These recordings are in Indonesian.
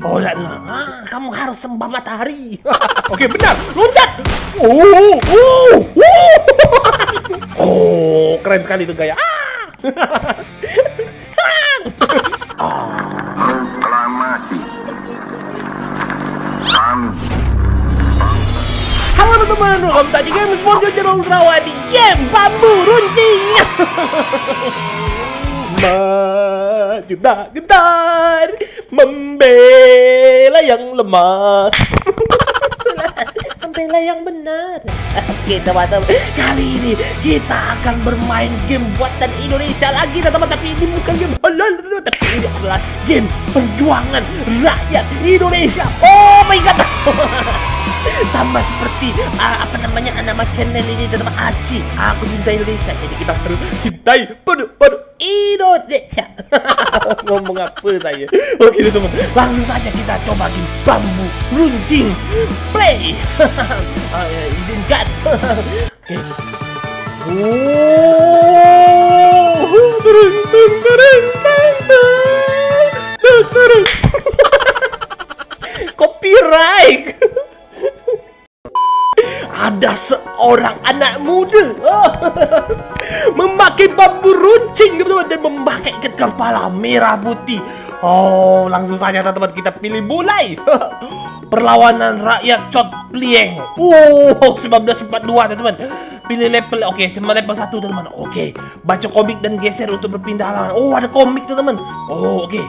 Oh ya, kamu harus sembah matahari. Oke, benar. Loncat. Oh, keren sekali itu gaya. Serang. Halo teman-teman, welcome back di Game Sport Channel Ultrawa di game Bambu Runcing. Majuta-getar membela yang lemah. Membela yang benar. Oke teman-teman, kali ini kita akan bermain game buatan Indonesia lagi teman-teman. Tapi ini bukan game halal, tapi ini adalah game perjuangan rakyat Indonesia. Oh my god. Sama seperti apa namanya nama channel ini teman-teman, Aci Aku Cinta Indonesia. Jadi kita perlu cintai penuh Indonesia. Ngomong apa saya. Oke teman-teman, langsung saja kita coba di Bambu Runcing play. Izinkan. Copyright. Ada seorang anak muda memakai bambu runcing teman-teman, dan memakai ikat kepala merah putih. Oh, langsung saja teman-teman kita pilih mulai. Perlawanan rakyat Chot Plieng. 1942 teman-teman. Pilih level, oke, cuma level 1 teman-teman. Oke, baca komik dan geser untuk berpindah halaman. Oh, ada komik teman-teman. Oh, oke.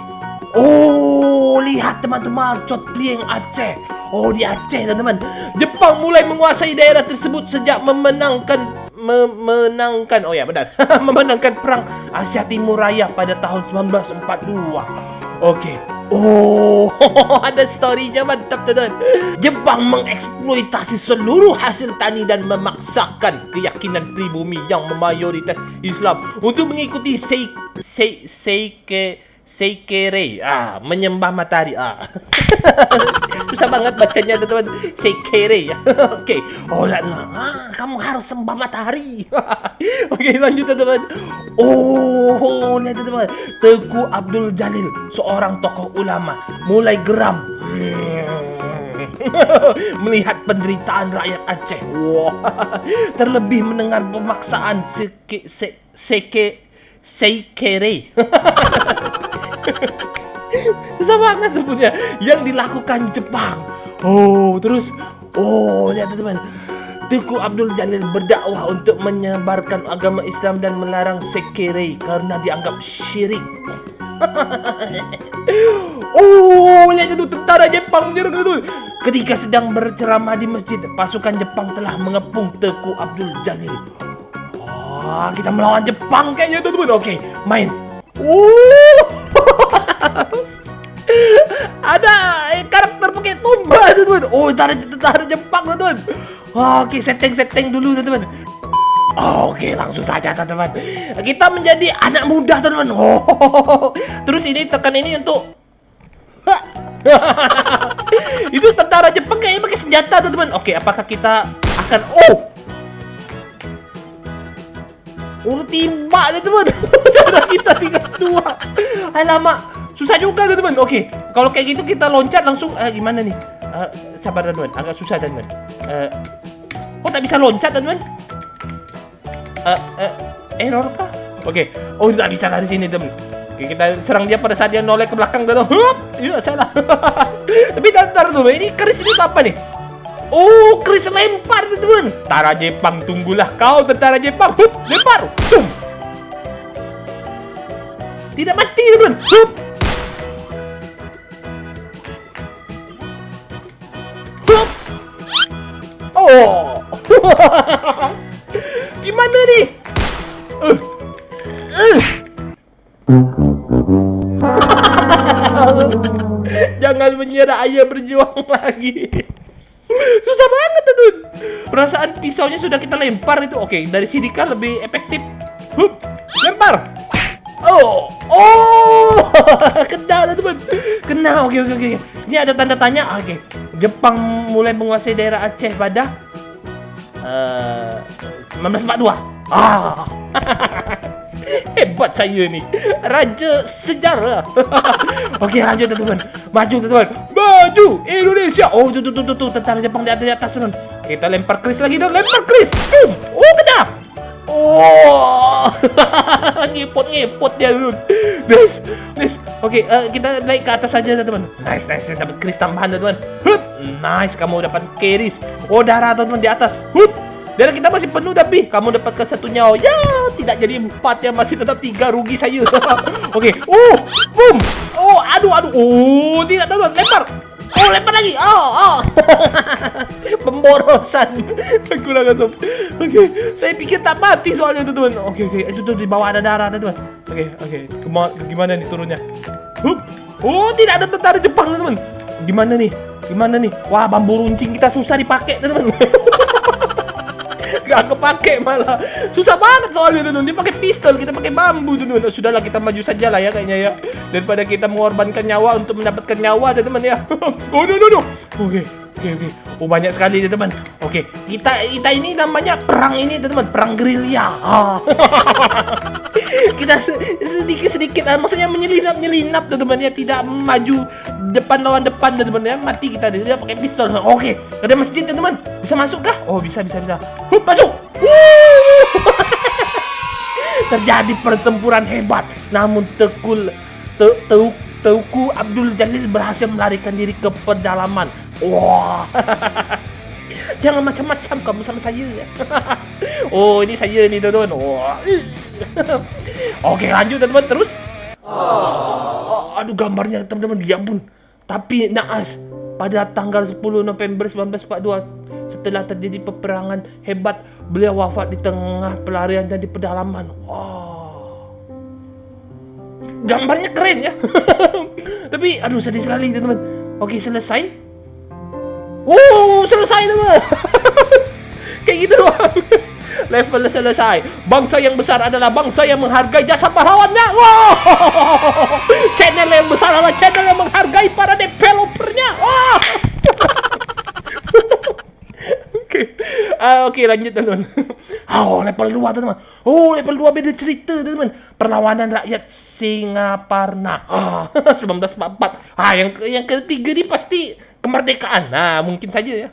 Oh, lihat teman-teman, Chot Plieng Aceh. Oh, di Aceh teman-teman, Jepang mulai menguasai daerah tersebut sejak memenangkan oh ya benar memenangkan perang Asia Timur Raya pada tahun 1942. Oke. Oh, ada storynya mantap teman. Jepang mengeksploitasi seluruh hasil tani dan memaksakan keyakinan pribumi yang mayoritas Islam untuk mengikuti Seikerei, menyembah matahari. Susah banget bacanya teman-teman. Seikerei. Oke. Oh ya, kamu harus sembah matahari. Oke, lanjut teman-teman. Oh, lihat teman-teman. Teuku Abdul Jalil, seorang tokoh ulama, mulai geram melihat penderitaan rakyat Aceh. Wah. Terlebih mendengar pemaksaan Seikerei. Susah banget sebutnya yang dilakukan Jepang. Oh, terus lihat teman-teman. Teuku Abdul Jalil berdakwah untuk menyebarkan agama Islam dan melarang Seikerei karena dianggap syirik. Lihat itu tentara Jepang menyerang teman-teman. Ketika sedang berceramah di masjid, pasukan Jepang telah mengepung Teuku Abdul Jalil. Wah, kita melawan Jepang kayaknya teman-teman. Oke, main. Ada karakter pakai tombak teman-teman. Tentara Jepang teman-teman. Oke, setting dulu teman-teman. Oke, langsung saja teman-teman. Kita menjadi anak muda teman-teman. Terus ini tekan ini untuk itu tentara Jepang kayaknya pakai senjata teman-teman. Oke, apakah kita akan timbak teman-teman. Cara kita tinggal tua. Alamak, susah juga teman-teman. Oke, kalau kayak gitu kita loncat langsung. Gimana nih? Sabar teman-teman, agak susah teman-teman. Kok tak bisa loncat teman-teman? Error kah? Oke, tak bisa dari sini teman-teman. Oke, kita serang dia pada saat dia noleh ke belakang dan hup, iya salah. Tapi ntar dulu, ini keris ini apa nih? Keris lempar teman-teman. Tentara Jepang, tunggulah kau tentara Jepang. Hup, lempar. Tum. Tidak mati teman-teman. Hup. Hup. Gimana nih? Jangan menyerah, ayo berjuang lagi. Susah banget tuh. Perasaan pisaunya sudah kita lempar itu. Oke, dari sini kan lebih efektif. Hup, lempar. Kena teman. Kena. Oke. Ini ada tanda tanya. Oke. Jepang mulai menguasai daerah Aceh pada 1942. Hebat saya nih, raja sejarah. Oke, lanjut teman-teman. Maju teman-teman. Maju Indonesia. Oh, tuh tentara Jepang di atas teman. Kita lempar keris lagi dong, lempar keris. Boom. Oh, kena. Oh. Ngiput-ngiput dia dulu. Nice, nice. Oke, kita naik ke atas aja teman-teman. Nice, nice. Dapat keris tambahan teman-teman. Nice, kamu dapat keris. Oh, darah teman-teman di atas. Hup. Dan kita masih penuh tapi kamu dapatkan satu nyawa. Ya, tidak jadi 4 ya, masih tetap 3, rugi saya. Oke. Boom. Oh, aduh. Oh, tidak tahu, lempar. Oh, lempar lagi. Oh. Pemborosan. Kurang asap. Oke, saya pikir tak mati soalnya itu, teman. Oke. Itu di bawah ada darah, teman. Oke. Gimana nih turunnya? Hup. Oh, tidak ada tentara Jepang, teman. Gimana nih? Wah, bambu runcing kita susah dipakai, teman. Gak kepake malah. Susah banget soalnya teman-teman. Dia pakai pistol, kita pakai bambu teman-teman. Sudahlah, kita maju sajalah ya kayaknya ya. Daripada kita mengorbankan nyawa untuk mendapatkan nyawa teman-teman ya. Oh no. Oke. Oh, banyak sekali teman-teman. Oke, kita ini namanya perang ini teman-teman, perang gerilya. Kita sedikit-sedikit maksudnya menyelinap teman-teman ya, tidak maju depan lawan depan teman-teman ya. Mati kita dia pakai pistol. Oke, ada masjid teman-teman. Bisa masuk kah? Oh, bisa. Hup, masuk. Terjadi pertempuran hebat. Namun Teuku Abdul Jalil berhasil melarikan diri ke pedalaman. Wah. Jangan macam-macam kamu sama saya ya. Oh, ini saya nih teman-teman. Wah. Oke, lanjut teman-teman terus. Oh, aduh, gambarnya teman-teman, ya ampun. Tapi naas, pada tanggal 10 November 1942 setelah terjadi peperangan hebat, beliau wafat di tengah pelarian dari pedalaman. Oh. Gambarnya keren ya. Tapi aduh, sedih sekali teman-teman. Oke, selesai. Selesai teman-teman. Kayak gitu doang. Level selesai. Bangsa yang besar adalah bangsa yang menghargai jasa pahlawannya. Wow. Channel yang besar adalah channel yang menghargai para developernya. Wow. Oke, lanjut teman-teman. Oh, level 2 teman-teman. Oh, level 2 beda cerita teman-teman. Perlawanan rakyat Singaparna. 1944. Yang ketiga ini pasti kemerdekaan. Nah, mungkin saja ya.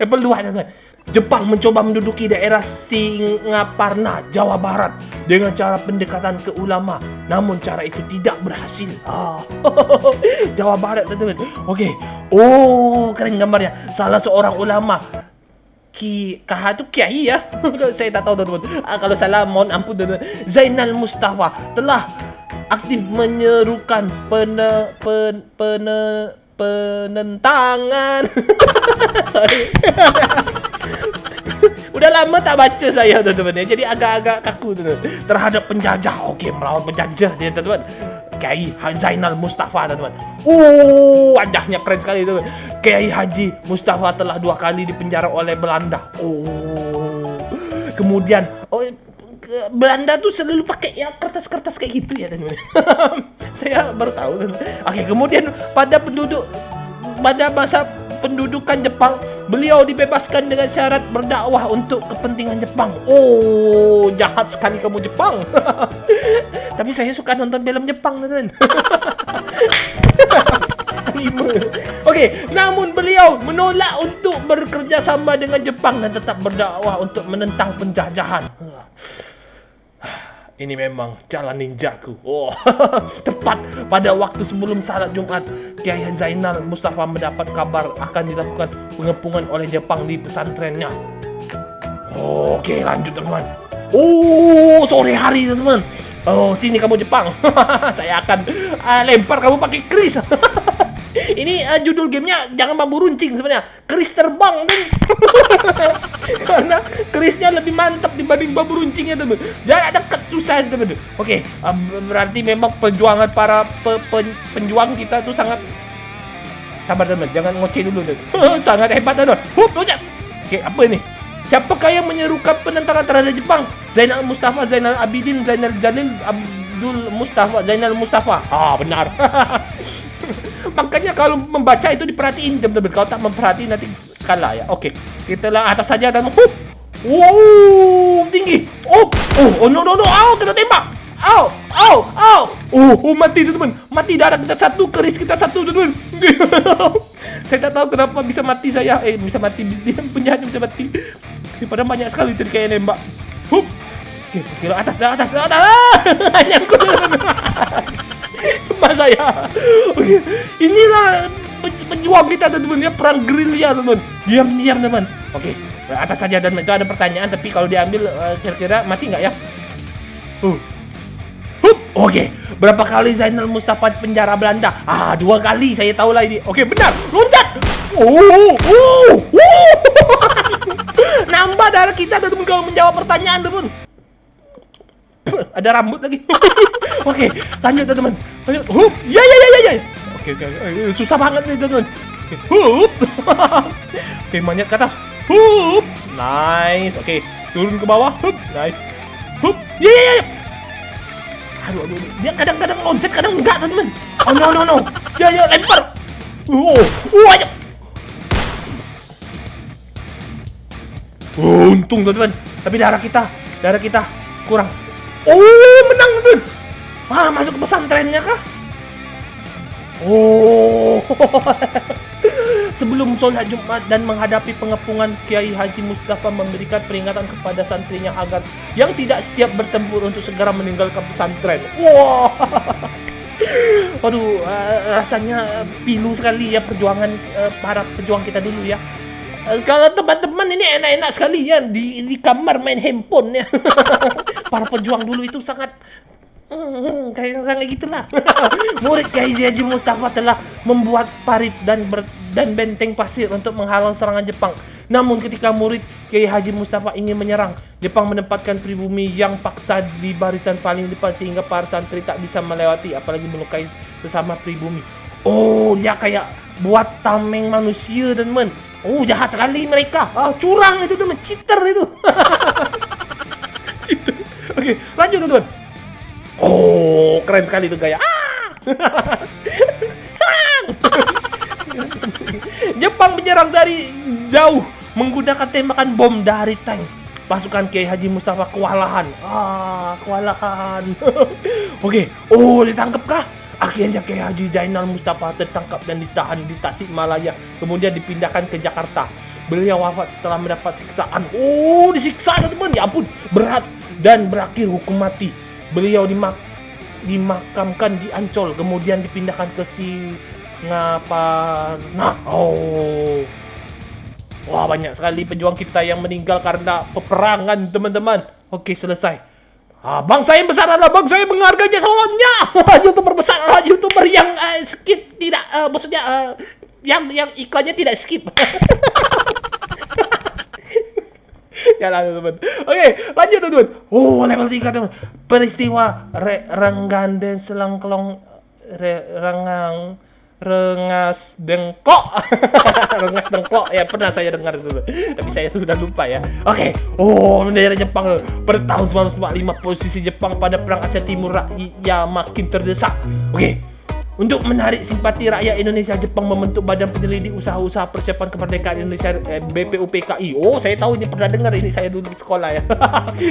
Level 2 teman-teman. Jepang mencoba menduduki daerah Singaparna, Jawa Barat dengan cara pendekatan ke ulama. Namun cara itu tidak berhasil. Jawa Barat teman-teman. Oke. Oh, keren gambarnya. Salah seorang ulama Kah itu Kiai ya. Saya tak tahu teman-teman. Kalau salah mohon ampun teman-teman. Zainal Mustafa telah aktif menyerukan penentangan. Sorry. Udah lama tak baca saya teman-teman ya. Jadi agak-agak kaku teman-teman. Terhadap penjajah. Oke, melawan penjajah dia teman-teman. Kiai Zainal Mustafa teman-teman. Wajahnya keren sekali teman-teman. Kiai Haji Mustafa telah 2 kali dipenjara oleh Belanda. Kemudian Belanda tuh selalu pakai ya kertas-kertas kayak gitu ya teman-teman. Saya baru tahu teman-teman. Oke, kemudian pada masa pendudukan Jepang, beliau dibebaskan dengan syarat berdakwah untuk kepentingan Jepang. Oh, jahat sekali kamu Jepang. Tapi saya suka nonton film Jepang, teman-teman. Oke, namun beliau menolak untuk bekerja sama dengan Jepang dan tetap berdakwah untuk menentang penjajahan. Ini memang jalan ninjaku. Tepat pada waktu sebelum salat Jumat, Kiai Zainal Mustafa mendapat kabar akan dilakukan pengepungan oleh Jepang di pesantrennya. Oke, lanjut teman. Sore hari teman. Sini kamu Jepang. Saya akan lempar kamu pakai keris. Ini judul gamenya jangan bambu runcing sebenarnya. Keris terbang kan. Karena kerisnya lebih mantap dibanding bambu runcingnya teman. Jarak dekat susah teman. Oke, berarti memang perjuangan para penjuang kita tuh sangat sabar teman. Jangan ngoceh dulu teman. Sangat hebat teman. Hup, loncat. Oke, apa ini? Siapakah yang menyerukan penentangan terhadap Jepang? Zainal Mustafa, Zainal Abidin, Zainal Jalil, Abdul Mustafa, Zainal Mustafa. Benar. Makanya kalau membaca itu diperhatiin teman-teman. Kalau tak memperhatiin nanti kalah ya. Oke, kita lah atas saja dan tinggi. Oh no. Kita tembak. Au, au, au. Mati teman-teman. Mati darah kita satu, keris kita satu teman-teman. Saya tak tahu kenapa bisa mati saya. Bisa mati. Penjahatnya bisa mati. Padahal banyak sekali tadi kayak nembak. Hup. Oke, atas, atas, atas. Nyangkut. Teman saya. Oke. Inilah penjuang kita teman-teman ya, perang gerilya teman-teman. Diam-diam teman. Oke. Atas saja, dan itu ada pertanyaan, tapi kalau diambil kira-kira mati nggak ya? Oke, berapa kali Zainal Mustafa penjara Belanda? Ah, 2 kali, saya tahu lah ini. Oke, benar, loncat. Nambah darah kita teman kalau menjawab pertanyaan teman. Ada rambut lagi. Oke, lanjut teman. Lanjut. Ya. Oke. Susah banget nih teman. Oke, manjat ke atas. Hup, nice. Oke, turun ke bawah. Hup, nice. Hup, yeah. Aduh. Dia kadang-kadang loncat, kadang enggak, teman. Oh no. Ya, lempar. Aja. Untung teman. Tapi darah kita kurang. Menang teman. Wah, masuk ke pesantrennya kah? Sebelum sholat Jumat dan menghadapi pengepungan, Kiai Haji Mustafa memberikan peringatan kepada santrinya agar yang tidak siap bertempur untuk segera meninggalkan pesantren. Wow. Waduh, rasanya pilu sekali ya perjuangan para pejuang kita dulu ya. Kalau teman-teman ini enak-enak sekali ya di kamar main handphone ya. Para pejuang dulu itu sangat kayak gitulah. Murid Kiai Haji Mustafa telah membuat parit dan benteng pasir untuk menghalau serangan Jepang. Namun ketika murid Kiai Haji Mustafa ingin menyerang, Jepang menempatkan pribumi yang paksa di barisan paling depan sehingga para santri tak bisa melewati apalagi melukai sesama pribumi. Dia kayak buat tameng manusia teman. Jahat sekali mereka. Curang itu teman, cheater itu. Cheater. Oke, lanjut teman. Keren sekali itu gaya. Serang! Jepang menyerang dari jauh menggunakan tembakan bom dari tank. Pasukan Kiai Haji Mustafa kewalahan. Oke. Ditangkap kah? Akhirnya Kiai Haji Zainal Mustafa tertangkap dan ditahan di Tasikmalaya, kemudian dipindahkan ke Jakarta. Beliau wafat setelah mendapat siksaan. Disiksa teman. Ya ampun, berat dan berakhir hukum mati. Beliau dimakamkan di Ancol, kemudian dipindahkan ke Singaparna. Wah, banyak sekali pejuang kita yang meninggal karena peperangan, teman-teman. Oke, selesai. Bangsa yang besar adalah bangsa yang menghargai jasa lawannya. YouTuber besar, YouTuber yang skip tidak, maksudnya yang iklannya tidak skip. Ya lah teman. Oke, lanjut teman. Level 3 teman. Peristiwa Rengasdengklok. Rengasdengklok ya, pernah saya dengar itu, tapi saya sudah lupa ya. Oke. Bendera Jepang pada tahun 1945, posisi Jepang pada perang Asia Timur ya makin terdesak. Oke. Untuk menarik simpati rakyat Indonesia, Jepang membentuk badan peneliti usaha-usaha persiapan kemerdekaan Indonesia, BPUPKI. Saya tahu ini, pernah dengar ini, saya dulu di sekolah ya.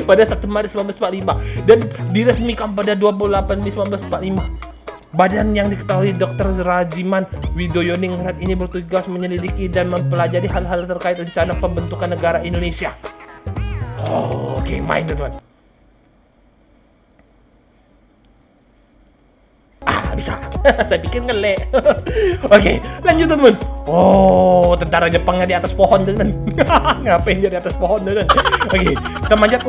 Pada 1 Maret 1945 dan diresmikan pada 28 Mei 1945. Badan yang diketahui Dr. Radjiman Wedyodiningrat ini bertugas menyelidiki dan mempelajari hal-hal terkait rencana pembentukan negara Indonesia. Oke, main teman. Bisa. Saya pikir ngelek. Oke, lanjut teman. Tentara Jepangnya di atas pohon teman. Ngapain dia di atas pohon teman? Oke, kita manjat.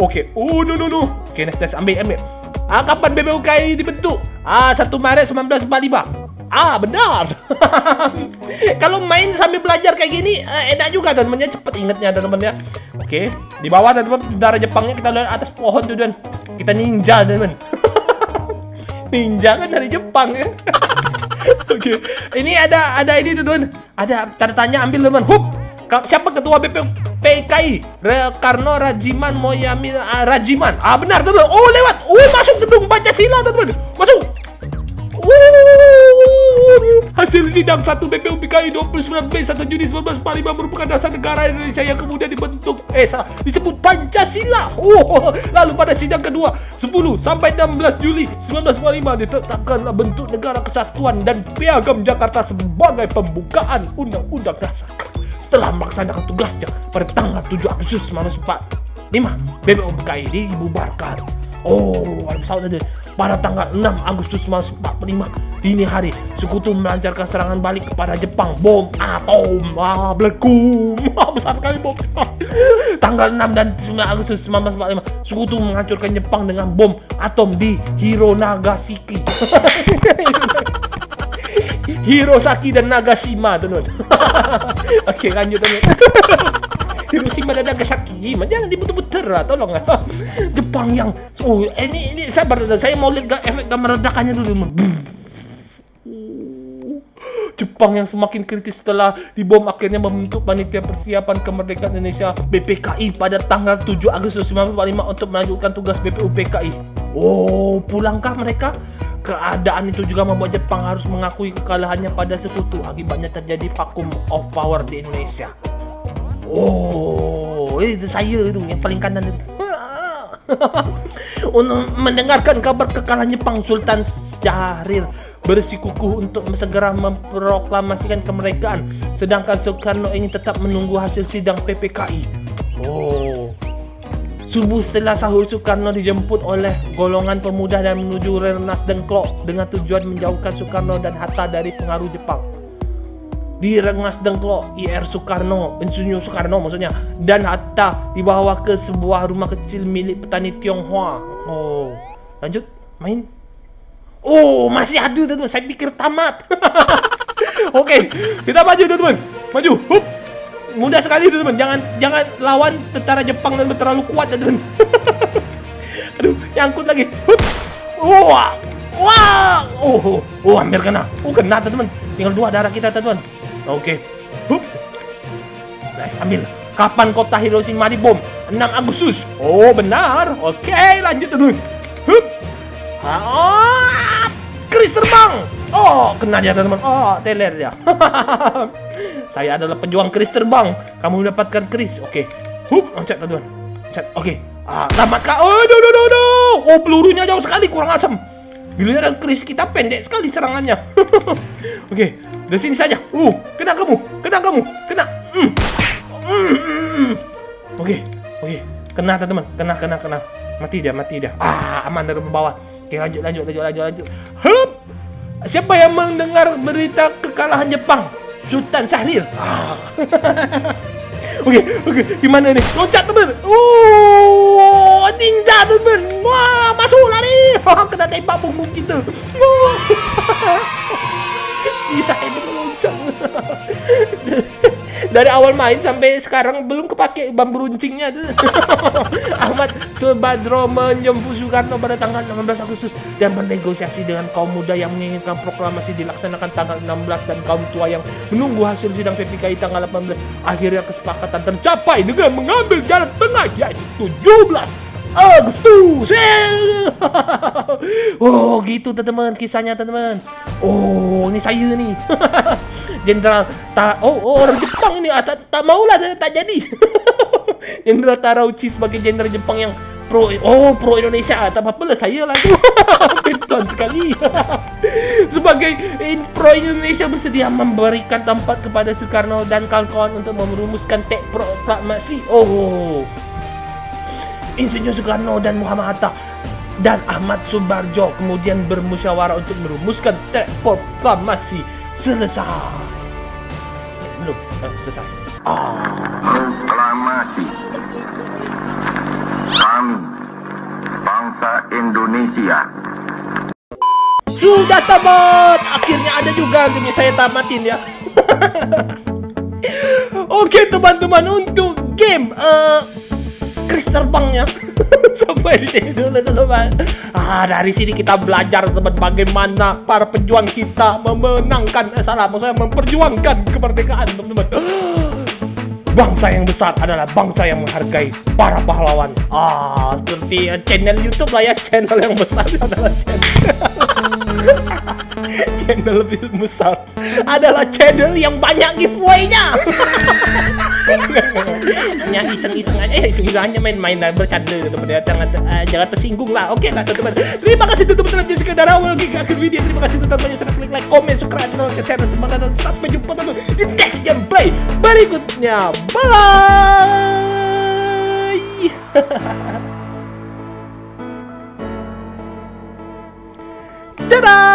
Oke. No. Oke, next. Ambil. Kapan BPUPKI dibentuk? 1 Maret 1945. Benar. Kalau main sambil belajar kayak gini enak juga temennya, cepet ingetnya temennya. Oke, di bawah teman tentara Jepangnya, kita lihat atas pohon teman. Kita ninja teman. Ninja kan dari Jepang ya. Oke. Ini ada ini tuh teman. Ada tanda tanya, ambil teman. Siapa ketua BPPKI? Soekarno, Rajiman, Moyamil, Rajiman. Benar teman. Lewat. Masuk gedung Pancasila teman. Masuk. Hasil sidang 1 BPUPKI 29 Mei 1 Juni 1945 merupakan dasar negara Indonesia yang kemudian dibentuk disebut Pancasila. Lalu pada sidang kedua 10 sampai 16 Juli 1945 ditetapkanlah bentuk negara kesatuan dan piagam Jakarta sebagai pembukaan Undang-Undang Dasar. Setelah melaksanakan tugasnya pada tanggal 7 Agustus 1945 BPUPKI dibubarkan. Pada tanggal 6 Agustus 1945 dini hari, Sekutu melancarkan serangan balik kepada Jepang. Bom atom, melekum besar kali bom. Tanggal 6 dan 9 Agustus 1945 Sekutu menghancurkan Jepang dengan bom atom di Hironagasaki. Hirosaki dan Nagashima, teman. Oke, lanjut teman. Hiroshima dan Nagasaki, jangan diputer-puter lah, tolong lah. Jepang yang, ini sabar, saya mau lihat efek gambar ledakannya dulu. Jepang yang semakin kritis setelah dibom akhirnya membentuk panitia persiapan kemerdekaan Indonesia BPKI pada tanggal 7 Agustus 1945 untuk melanjutkan tugas BPUPKI. Pulangkah mereka? Keadaan itu juga membuat Jepang harus mengakui kekalahannya pada Sekutu. Akibatnya terjadi vakum of power di Indonesia. Itu saya itu yang paling kanan itu. Untuk mendengarkan kabar kekalahan Jepang, Sultan Syahrir bersikukuh untuk segera memproklamasikan kemerdekaan, sedangkan Soekarno ingin tetap menunggu hasil sidang PPKI. Subuh setelah sahur, Soekarno dijemput oleh golongan pemuda dan menuju Rengasdengklok dengan tujuan menjauhkan Soekarno dan Hatta dari pengaruh Jepang. Di Rengasdengklok, Insinyur Soekarno maksudnya, dan Hatta dibawa ke sebuah rumah kecil milik petani Tionghoa. Lanjut, main. Masih ada teman-teman, saya pikir tamat. Oke, kita maju teman-teman, maju. Hup. Mudah sekali itu teman, jangan lawan tentara Jepang dan terlalu kuat ya teman. Aduh, nyangkut lagi. Wah, wah, hampir kena. Kena teman, tinggal 2 darah kita teman. Oke, guys, ambil. Kapan kota Hiroshima dibom? 6 Agustus. Benar. Oke, lanjut teman. Keris terbang. Kena dia teman. Teler dia. Saya adalah pejuang keris terbang. Kamu mendapatkan keris. Oke. Loncat teman. Loncat. Oke. Tamat kak. Pelurunya jauh sekali, kurang asam. Giliran keris kita pendek sekali serangannya. Oke. Dari sini saja. Kena kamu. Kena kamu. Kena. Oke. Oke. Kena teman. Kena. Mati dia. Aman dari bawah. Oke, lanjut. Hup. Siapa yang mendengar berita kekalahan Jepang? Sultan Syahrir. Oke, gimana ini? Loncat teman. Ninja teman. Masuk lari. Kena tembak punggung kita. Bisa hebat loncat. Dari awal main sampai sekarang belum kepake bambu runcingnya tuh. Ahmad Subardjo menjemput Soekarno pada tanggal 16 Agustus dan bernegosiasi dengan kaum muda yang menginginkan proklamasi dilaksanakan tanggal 16 dan kaum tua yang menunggu hasil sidang PPKI tanggal 18. Akhirnya kesepakatan tercapai dengan mengambil jalan tengah, yaitu 17 Agustus. Gitu teman-teman kisahnya teman-teman. Ini saya nih. Jenderal orang Jepang ini tak maulah, tak jadi. Jenderal Tarauchi sebagai jenderal Jepang yang pro Indonesia, tak apa-apa lah saya lah. Betul sekali. Sebagai pro Indonesia bersedia memberikan tempat kepada Soekarno dan kawan-kawan untuk merumuskan teks proklamasi. Insinyur Soekarno dan Muhammad Hatta dan Ahmad Subardjo kemudian bermusyawarah untuk merumuskan teks proklamasi. Selesai. Belum, selesai. Proklamasi. Kami bangsa Indonesia sudah tamat. Akhirnya ada juga game saya tamatin ya. Oke, teman-teman, untuk game keris terbangnya sampai di sini dulu teman. Dari sini kita belajar teman bagaimana para pejuang kita memperjuangkan kemerdekaan teman-teman. Bangsa yang besar adalah bangsa yang menghargai para pahlawan. Seperti channel YouTube lah ya, channel yang besar adalah channel Channel lebih besar adalah channel yang banyak giveaway-nya. Hanya iseng-iseng aja, iseng-iseng main-main bercanda teman-teman, jangan tersinggung lah. Oke lah teman-teman. Terima kasih teman-teman yang sekedar awal hingga akhir video. Terima kasih teman-teman yang sudah klik like, komen, subscribe, share, dan sampai jumpa teman-teman di next gameplay berikutnya. Bye. Dadah.